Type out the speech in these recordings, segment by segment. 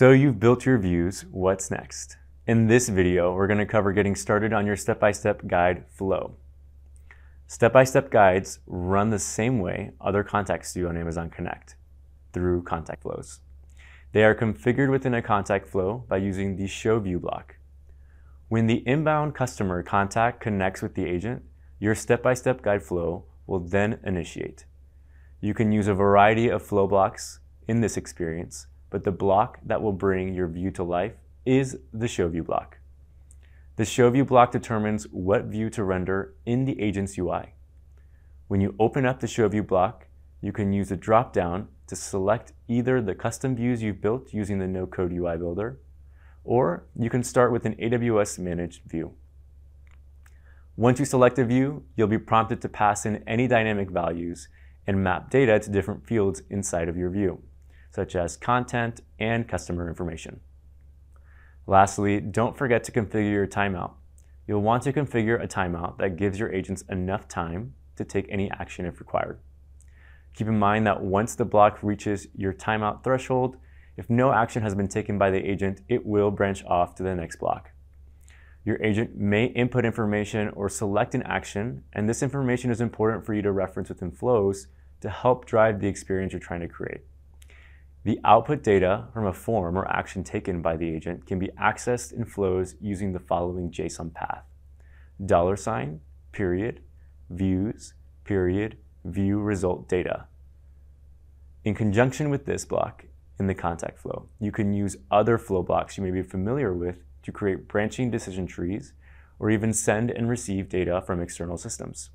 So you've built your views, what's next? In this video, we're gonna cover getting started on your step-by-step guide flow. Step-by-step guides run the same way other contacts do on Amazon Connect, through contact flows. They are configured within a contact flow by using the Show View block. When the inbound customer contact connects with the agent, your step-by-step guide flow will then initiate. You can use a variety of flow blocks in this experience, but the block that will bring your view to life is the Show View block. The Show View block determines what view to render in the agent's UI. When you open up the Show View block, you can use the drop-down to select either the custom views you've built using the no-code UI Builder, or you can start with an AWS Managed view. Once you select a view, you'll be prompted to pass in any dynamic values and map data to different fields inside of your view, such as content and customer information. Lastly, don't forget to configure your timeout. You'll want to configure a timeout that gives your agents enough time to take any action if required. Keep in mind that once the block reaches your timeout threshold, if no action has been taken by the agent, it will branch off to the next block. Your agent may input information or select an action, and this information is important for you to reference within flows to help drive the experience you're trying to create. The output data from a form or action taken by the agent can be accessed in flows using the following JSON path: $$views $view result data. In conjunction with this block in the contact flow, you can use other flow blocks you may be familiar with to create branching decision trees or even send and receive data from external systems.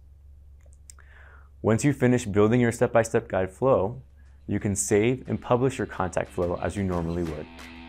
Once you finish building your step-by-step guide flow, you can save and publish your contact flow as you normally would.